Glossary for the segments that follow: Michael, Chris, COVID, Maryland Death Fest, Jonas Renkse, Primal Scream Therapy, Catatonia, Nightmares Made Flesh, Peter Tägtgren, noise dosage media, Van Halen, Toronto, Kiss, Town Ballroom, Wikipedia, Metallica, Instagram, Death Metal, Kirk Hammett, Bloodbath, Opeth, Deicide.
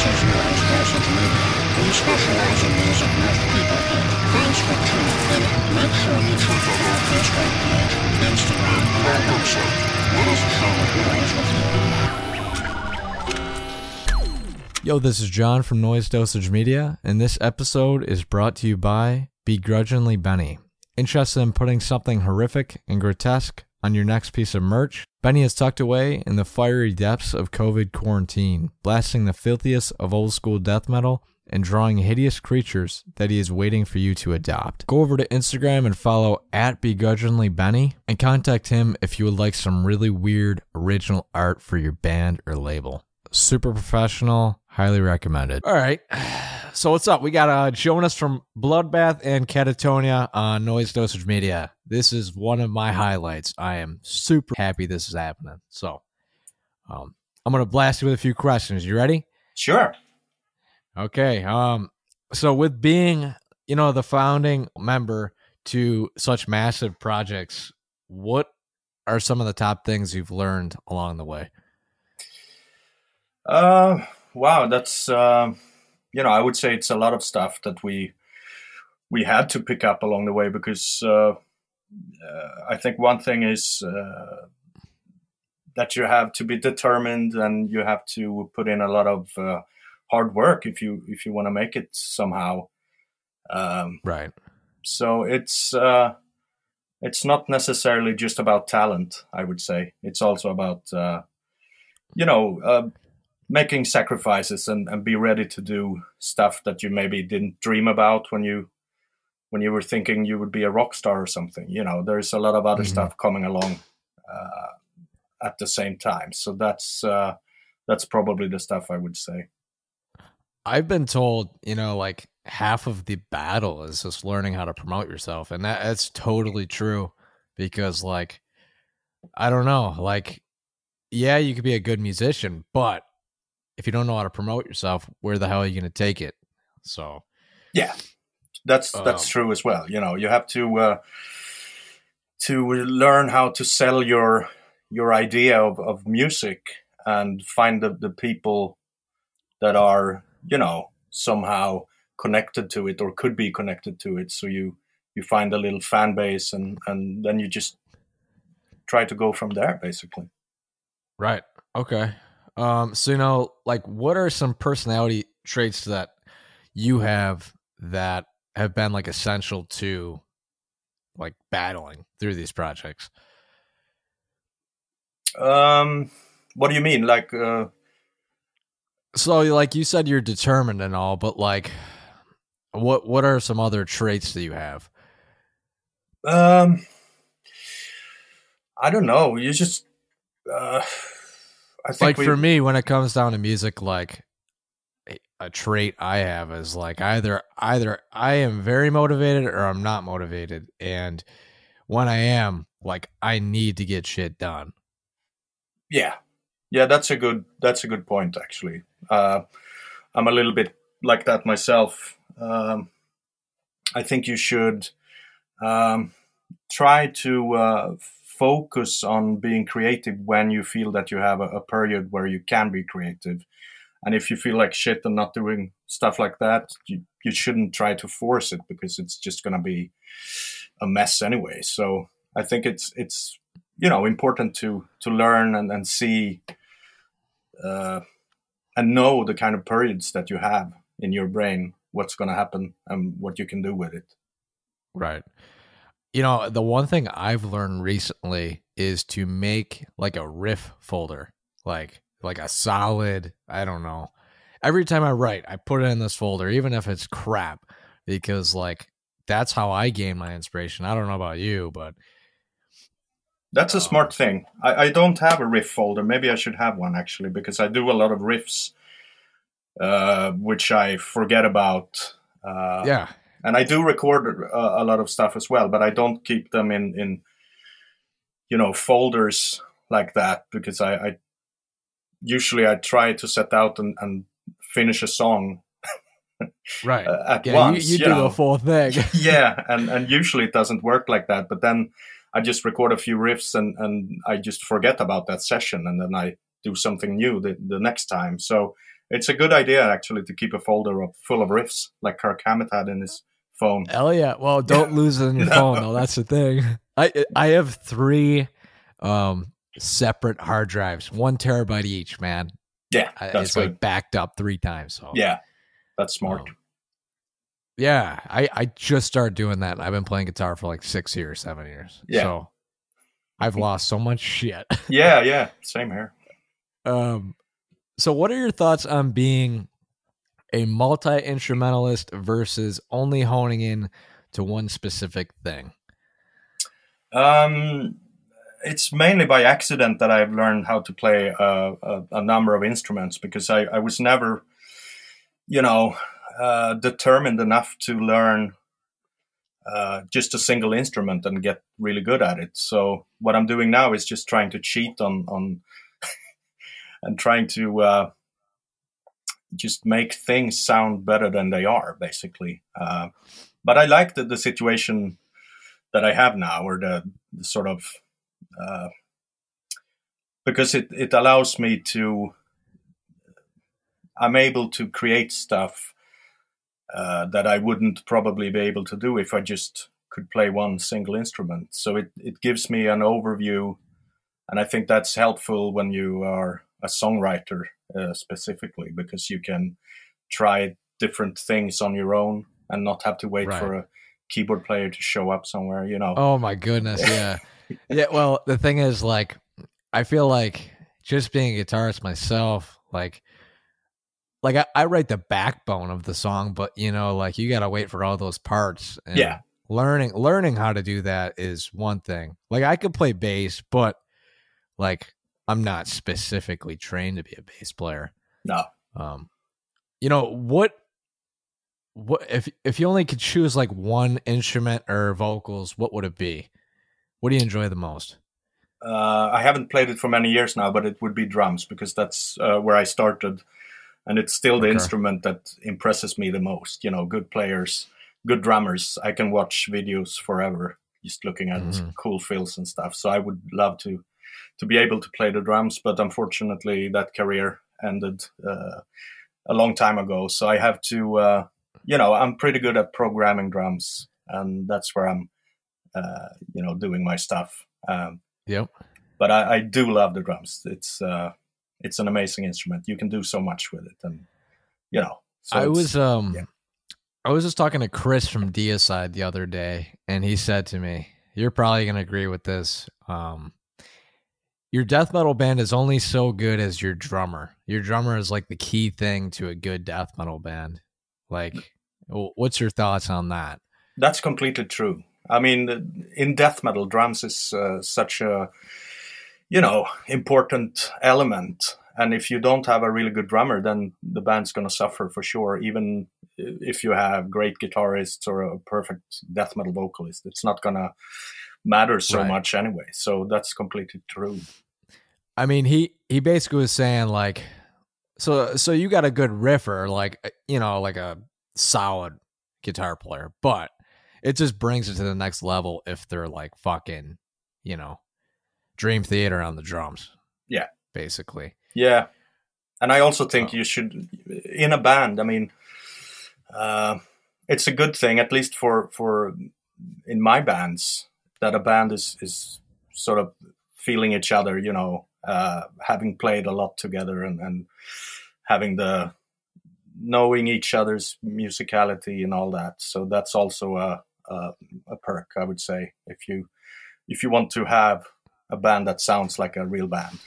is noise dosage media. We specialize in music most people hate. Thanks for tuning in. Make sure you check out our Facebook page, Instagram, and our website. Let us share noise with you. Yo, this is John from Noise Dosage Media, and this episode is brought to you by Begrudgingly Benny. Interested in putting something horrific and grotesque on your next piece of merch? Benny is tucked away in the fiery depths of COVID quarantine, blasting the filthiest of old school death metal and drawing hideous creatures that he is waiting for you to adopt. Go over to Instagram and follow @begrudginglybenny and contact him if you would like some really weird original art for your band or label. Super professional, highly recommended. All right, so what's up? We got Jonas from Bloodbath and Catatonia on Noise Dosage Media. This is one of my highlights. I am super happy this is happening. So I'm going to blast you with a few questions. You ready? Sure. Okay. So with being, you know, the founding member to such massive projects, what are some of the top things you've learned along the way? Wow, that's you know, I would say it's a lot of stuff that we had to pick up along the way, because I think one thing is that you have to be determined and you have to put in a lot of hard work if you want to make it somehow. Right. So it's not necessarily just about talent. I would say it's also about making sacrifices and be ready to do stuff that you maybe didn't dream about when you were thinking you would be a rock star or something. You know, there's a lot of other stuff coming along at the same time. So that's probably the stuff I would say. I've been told, you know, like half of the battle is just learning how to promote yourself. And that's totally true, because like, I don't know, like, yeah, you could be a good musician, but if you don't know how to promote yourself, where the hell are you going to take it? So, yeah, that's true as well. You know, you have to learn how to sell your idea of music and find the people that are, you know, somehow connected to it or could be connected to it. So you find a little fan base and then you just try to go from there, basically. Right. Okay. So, you know, like, what are some personality traits that you have that have been like essential to like battling through these projects? What do you mean? Like, so like you said, you're determined and all, but like, what are some other traits that you have? I don't know. You just, I think like for me, when it comes down to music, like a trait I have is like either I am very motivated or I'm not motivated. And when I am, like, I need to get shit done. Yeah. Yeah. That's a good point, actually. I'm a little bit like that myself. I think you should, try to, focus on being creative when you feel that you have a period where you can be creative. And if you feel like shit and not doing stuff like that, you shouldn't try to force it, because it's just going to be a mess anyway. So I think it's you know, important to learn and see and know the kind of periods that you have in your brain, what's going to happen and what you can do with it. Right. You know, the one thing I've learned recently is to make like a riff folder, like a solid, I don't know. Every time I write, I put it in this folder, even if it's crap, because like, that's how I gain my inspiration. I don't know about you, but. That's a smart thing. I don't have a riff folder. Maybe I should have one, actually, because I do a lot of riffs, which I forget about. Yeah. And I do record a lot of stuff as well, but I don't keep them in you know, folders like that, because I usually I try to set out and finish a song right at once. You do know. The full thing. Yeah, and usually it doesn't work like that. But then I just record a few riffs and I just forget about that session, and then I do something new the next time. So It's a good idea, actually, to keep a folder up full of riffs, like Kirk Hammett had in his phone. Hell yeah. Well, don't lose it in your phone, though. That's the thing. I have three separate hard drives, 1 terabyte each, man. Yeah, that's good. Like backed up 3 times. So. Yeah, that's smart. Yeah, I just started doing that. I've been playing guitar for like 6 years, 7 years. Yeah. So I've lost so much shit. Yeah, yeah, same here. So what are your thoughts on being a multi-instrumentalist versus only honing in to one specific thing? It's mainly by accident that I've learned how to play a number of instruments, because I was never, you know, determined enough to learn just a single instrument and get really good at it. So what I'm doing now is just trying to cheat on and trying to just make things sound better than they are, basically. But I like the situation that I have now, or the sort of... because it allows me to, I'm able to create stuff that I wouldn't probably be able to do if I just could play one single instrument. So it gives me an overview, and I think that's helpful when you are a songwriter specifically, because you can try different things on your own and not have to wait for a keyboard player to show up somewhere, you know. Oh my goodness, yeah. Yeah, well, the thing is, like, I feel like just being a guitarist myself, like I write the backbone of the song, but you know, like, you got to wait for all those parts. And yeah, learning how to do that is one thing. Like, I could play bass, but like, I'm not specifically trained to be a bass player. No. You know what if you only could choose like one instrument or vocals, what would it be? What do you enjoy the most? I haven't played it for many years now, but it would be drums, because that's where I started. And it's still the instrument that impresses me the most. You know, good players, good drummers. I can watch videos forever just looking at cool fills and stuff. So I would love to be able to play the drums. But unfortunately, that career ended a long time ago. So I have to, you know, I'm pretty good at programming drums. And that's where I'm you know, doing my stuff. Yep. But I do love the drums. It's an amazing instrument. You can do so much with it, and you know. So I was just talking to Chris from Deicide the other day, and he said to me, "You're probably going to agree with this. Your death metal band is only so good as your drummer. Your drummer is like the key thing to a good death metal band." Like, what's your thoughts on that? That's completely true. I mean, in death metal, drums is such a, you know, important element. And if you don't have a really good drummer, then the band's going to suffer for sure. Even if you have great guitarists or a perfect death metal vocalist, it's not going to matter so much anyway. So that's completely true. I mean, he basically was saying, like, so you got a good riffer, like, you know, like a solid guitar player, but it just brings it to the next level if they're like fucking, you know, Dream Theater on the drums. Yeah. Basically. Yeah. And I also think you should, in a band, I mean, it's a good thing, at least for in my bands, that a band is sort of feeling each other, you know, having played a lot together and having the, knowing each other's musicality and all that. So that's also a perk, I would say, if you want to have a band that sounds like a real band.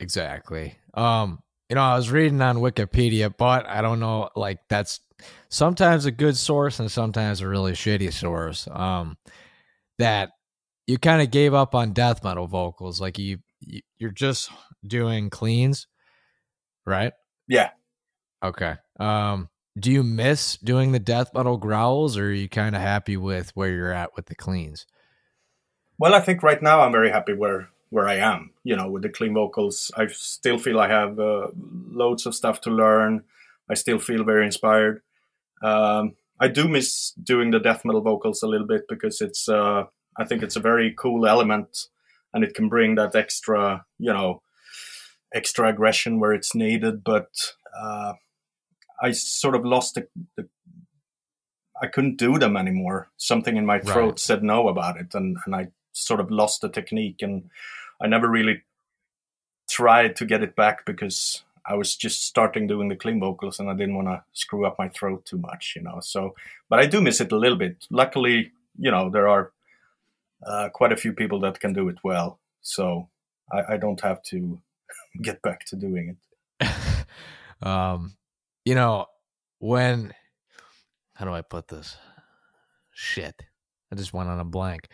Exactly. You know, I was reading on Wikipedia, but I don't know, like, that's sometimes a good source and sometimes a really shitty source, that you kind of gave up on death metal vocals. Like, you're just doing cleans, right? Yeah. Okay. Do you miss doing the death metal growls, or are you kind of happy with where you're at with the cleans? Well, I think right now I'm very happy where I am, you know, with the clean vocals. I still feel I have loads of stuff to learn. I still feel very inspired. I do miss doing the death metal vocals a little bit, because it's, I think it's a very cool element, and it can bring that extra, you know, extra aggression where it's needed. But I sort of lost the I couldn't do them anymore. Something in my throat said no about it, and I sort of lost the technique, and I never really tried to get it back because I was just starting doing the clean vocals and I didn't want to screw up my throat too much, you know. So, but I do miss it a little bit. Luckily, you know, there are quite a few people that can do it well, so I don't have to get back to doing it. You know, when, how do I put this? Shit, I just went on a blank.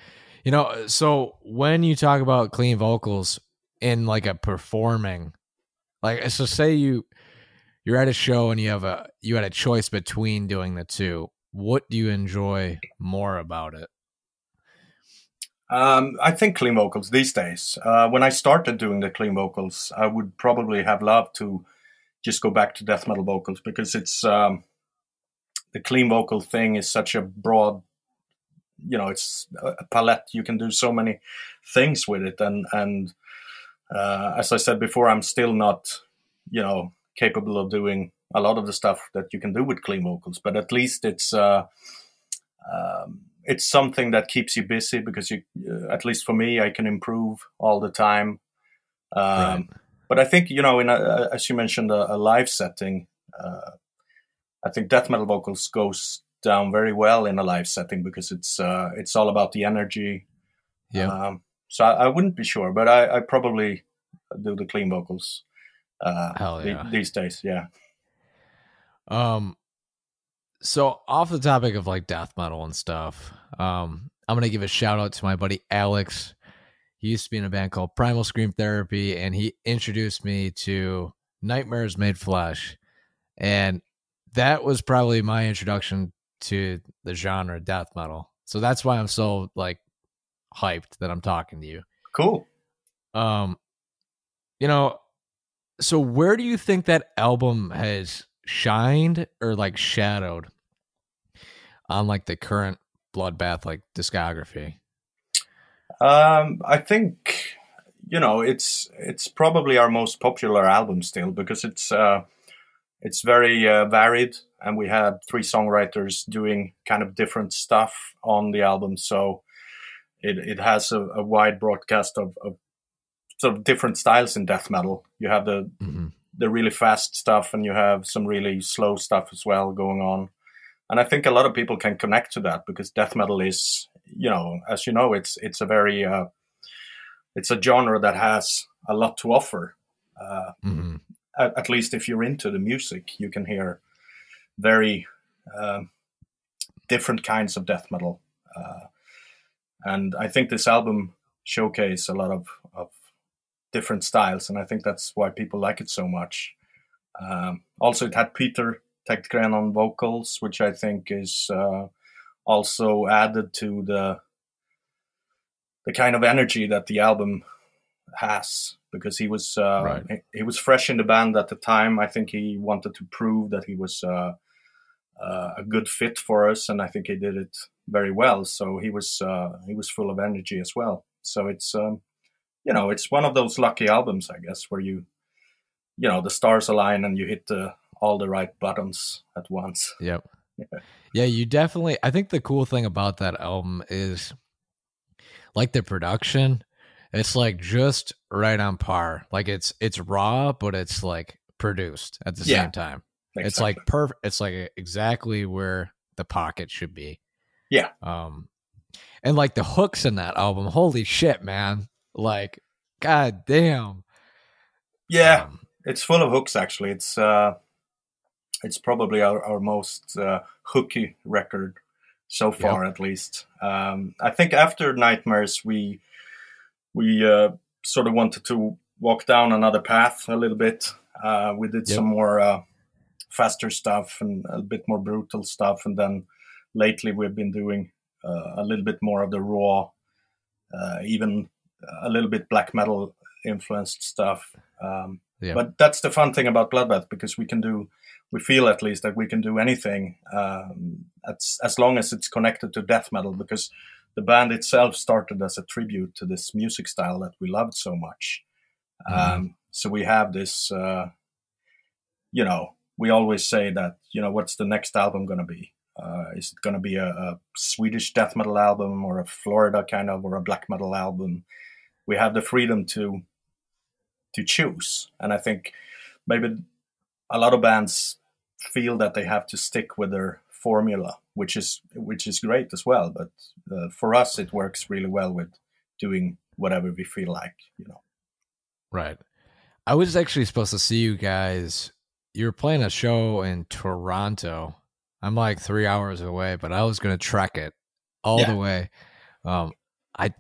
You know, so when you talk about clean vocals in like a performing, like, so say you're at a show and you had a choice between doing the two, what do you enjoy more about it? I think clean vocals these days. When I started doing the clean vocals, I would probably have loved to just go back to death metal vocals, because it's the clean vocal thing is such a broad, you know, it's a palette. You can do so many things with it, and as I said before, I'm still not, you know, capable of doing a lot of the stuff that you can do with clean vocals, but at least it's something that keeps you busy, because you, at least for me, I can improve all the time. Right. But I think, you know, in a, as you mentioned, a live setting, I think death metal vocals goes down very well in a live setting, because it's all about the energy. Yeah. So I wouldn't be sure, but I probably do the clean vocals these days. Yeah. So off the topic of like death metal and stuff, I'm going to give a shout out to my buddy Alex. He used to be in a band called Primal Scream Therapy, and he introduced me to Nightmares Made Flesh. And that was probably my introduction to the genre death metal. So that's why I'm so like hyped that I'm talking to you. Cool. You know, so where do you think that album has shined or like shadowed on like the current Bloodbath like discography? I think, you know, it's probably our most popular album still, because it's very varied, and we had three songwriters doing kind of different stuff on the album, so it has a wide broadcast of sort of different styles in death metal. You have the really fast stuff, and you have some really slow stuff as well going on. And I think a lot of people can connect to that, because death metal is, you know, as you know, it's a very, it's a genre that has a lot to offer. At least if you're into the music, you can hear very different kinds of death metal. And I think this album showcased a lot of different styles, and I think that's why people like it so much. Also, it had Peter Tägtgren on vocals, which I think is also added to the kind of energy that the album has, because he was he was fresh in the band at the time. I think he wanted to prove that he was a good fit for us, and I think he did it very well. So he was full of energy as well. So it's you know, it's one of those lucky albums, I guess, where you know, the stars align and you hit all the right buttons at once. Yep. Yeah, you definitely, I think the cool thing about that album is like the production, it's like just right on par. Like it's raw, but it's like produced at the same time. Exactly. It's like perfect. It's like exactly where the pocket should be. Yeah. And like the hooks in that album, holy shit, man. Like, god damn. Yeah, it's full of hooks, actually. It's probably our most hooky record so far, at least. I think after Nightmares, we sort of wanted to walk down another path a little bit. We did some more faster stuff and a bit more brutal stuff. And then lately we've been doing a little bit more of the raw, even a little bit black metal influenced stuff. But that's the fun thing about Bloodbath, because we feel at least that we can do anything as long as it's connected to death metal, because the band itself started as a tribute to this music style that we loved so much. So we have this, you know, we always say that, you know, what's the next album going to be? Is it going to be a Swedish death metal album or a Florida kind of, or a black metal album? We have the freedom to choose. And I think maybe a lot of bands feel that they have to stick with their formula, which is great as well. But for us, it works really well with doing whatever we feel like, you know. Right. I was actually supposed to see you guys. You were playing a show in Toronto. I'm like 3 hours away, but I was going to trek it all the way. I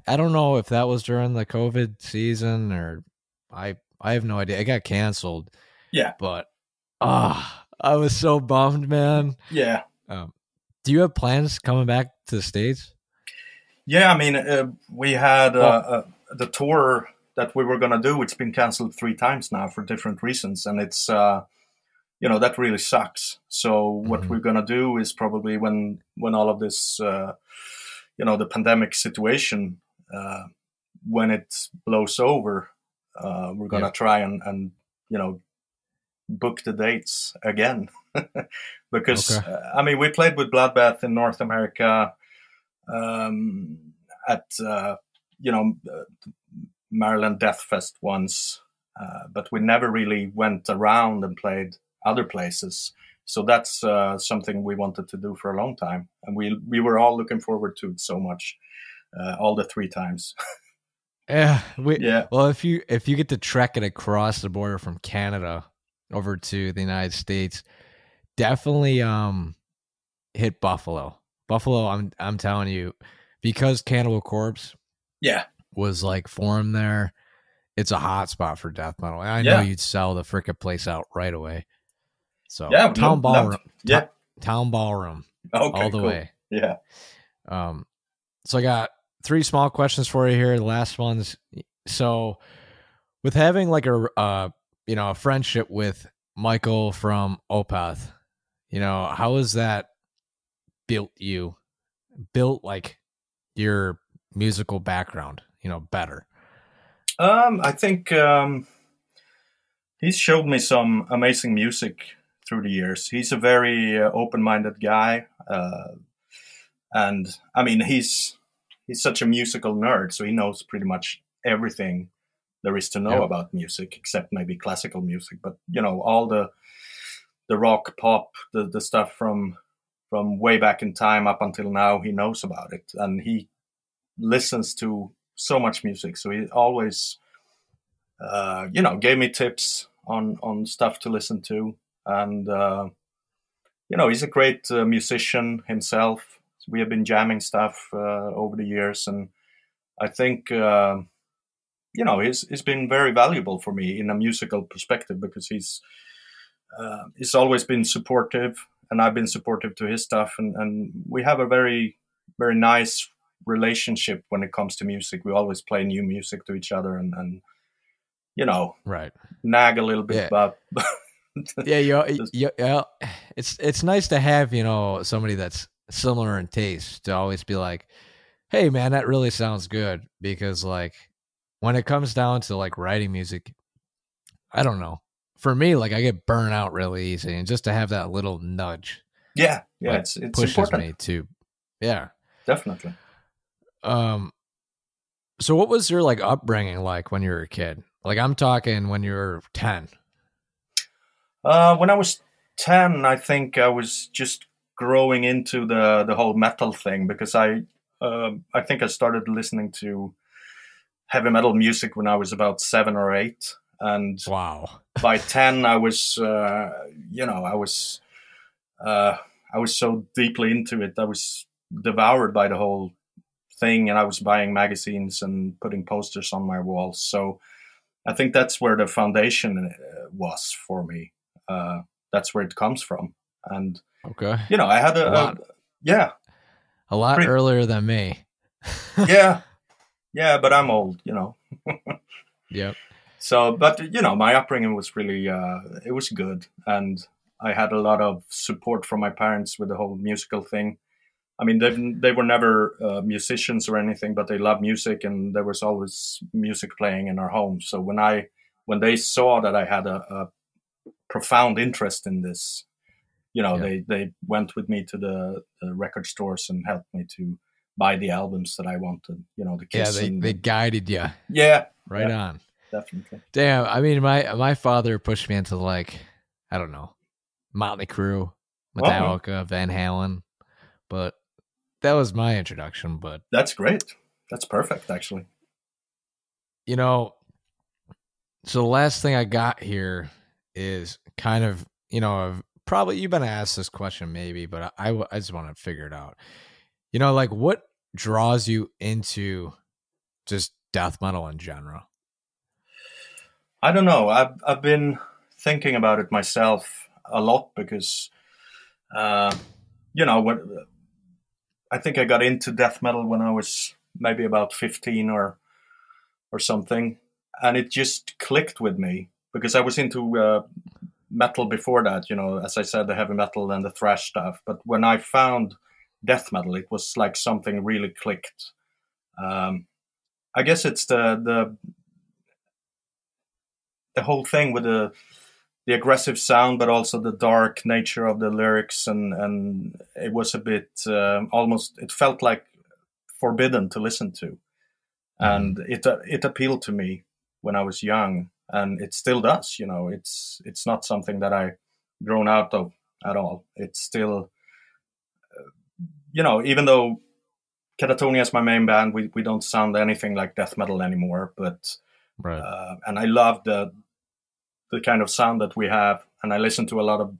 don't know if that was during the COVID season or I have no idea. It got canceled. Yeah. But I was so bummed, man. Yeah. Do you have plans coming back to the States? Yeah, I mean, we had the tour that we were going to do. It's been canceled 3 times now for different reasons. And it's, you know, that really sucks. So what we're going to do is probably when all of this, you know, the pandemic situation, when it blows over, we're going to try and, you know, book the dates again. Because, I mean, we played with Bloodbath in North America at, you know, Maryland Death Fest once, but we never really went around and played other places. So that's something we wanted to do for a long time. And we were all looking forward to it so much, all the 3 times. Yeah. Well, if you get to trek it across the border from Canada over to the United States, definitely hit Buffalo. Buffalo, I'm telling you, because Cannibal Corpse was like formed there, it's a hot spot for death metal. And I know you'd sell the frickin' place out right away. So Town Ballroom. Yeah. Town Ballroom. Okay, all the way. Yeah. So I got 3 small questions for you here. The last one's, so with having like a you know, a friendship with Michael from Opeth, you know, how has that built like your musical background, you know, better? I think he's showed me some amazing music through the years. He's a very open-minded guy, and I mean, he's such a musical nerd, so he knows pretty much everything there is to know about music, except maybe classical music. But you know, all the rock, pop, the stuff from way back in time up until now, he knows about it, and he listens to so much music. So he always, you know, gave me tips on stuff to listen to, and you know, he's a great musician himself. We have been jamming stuff over the years, and I think. You know, it's been very valuable for me in a musical perspective, because he's always been supportive, and I've been supportive to his stuff, and we have a very, very nice relationship when it comes to music. We always play new music to each other, and you know, nag a little bit about. It's nice to have, you know, somebody that's similar in taste to always be like, hey man, that really sounds good, because like. When it comes down to like writing music, I don't know. For me, like I get burnt out really easy, and just to have that little nudge, like, it's pushes important. Me to, definitely. So what was your like upbringing like when you were a kid? Like I'm talking when you were 10. When I was 10, I think I was just growing into the whole metal thing, because I think I started listening to heavy metal music when I was about 7 or 8, and wow, by 10 I was, you know, I was so deeply into it. I was devoured by the whole thing, and I was buying magazines and putting posters on my walls. So I think that's where the foundation was for me. That's where it comes from. And you know, I had a lot earlier than me. Yeah, but I'm old, you know. So, but you know, my upbringing was really, it was good, and I had a lot of support from my parents with the whole musical thing. I mean, they were never musicians or anything, but they loved music, and there was always music playing in our home. So when they saw that I had a profound interest in this. You know, they went with me to the record stores and helped me to buy the albums that I wanted. You know, the Kiss. Yeah, they guided you. Yeah, right on. Definitely. Damn, I mean, my father pushed me into, like, I don't know, Motley Crue, Metallica, Van Halen, but that was my introduction. But that's great. That's perfect, actually. You know, so the last thing I got here is kind of, you know, probably you've been asked this question maybe, but I just want to figure it out. You know, like, what draws you into just death metal in general? I don't know. I've been thinking about it myself a lot because, you know, I think I got into death metal when I was maybe about 15 or something, and it just clicked with me because I was into metal before that. You know, as I said, the heavy metal and the thrash stuff. But when I found death metal, it was like something really clicked. I guess it's the whole thing with the aggressive sound, but also the dark nature of the lyrics, and it was a bit almost, it felt like forbidden to listen to, and it appealed to me when I was young, and it still does. You know, it's not something that I've grown out of at all. It's still, you know, even though Catatonia is my main band, we don't sound anything like death metal anymore, but and I love the kind of sound that we have, and I listen to a lot of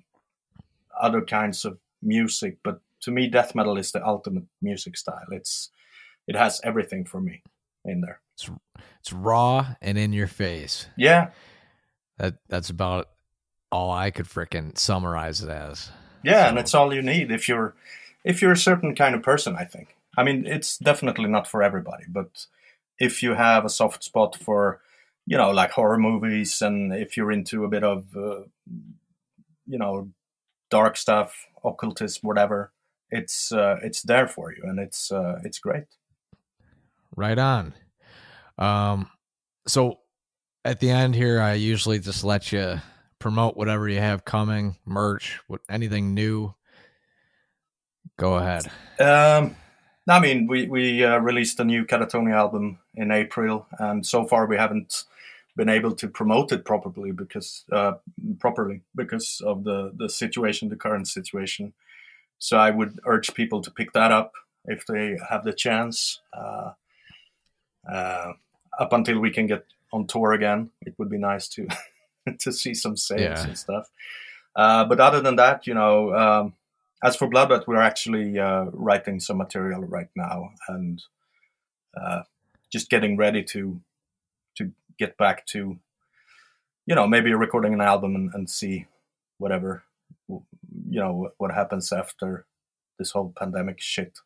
other kinds of music, but to me, death metal is the ultimate music style. It has everything for me in there. It's raw and in your face. Yeah, that's about all I could frickin' summarize it as. Yeah, so. And it's all you need if you're a certain kind of person. I think. I mean, it's definitely not for everybody, but if you have a soft spot for, you know, like horror movies, and if you're into a bit of, you know, dark stuff, occultism, whatever, it's there for you, and it's great. Right on. So at the end here, I usually just let you promote whatever you have coming, merch, anything new. Go ahead. I mean, we released a new Catatonia album in April, and so far we haven't been able to promote it properly because of the situation, the current situation. So I would urge people to pick that up if they have the chance. Up until we can get on tour again, it would be nice to to see some sales and stuff. But other than that, you know. As for Bloodbath, we're actually writing some material right now, and just getting ready to get back to, you know, maybe recording an album and see whatever, you know, what happens after this whole pandemic shit.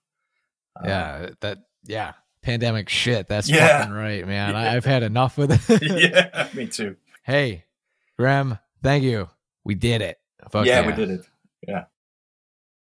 Pandemic shit. That's fucking right, man. Yeah. I've had enough with it. Yeah, me too. Hey, Graham, thank you. We did it. Fuck yeah, we did it. Yeah.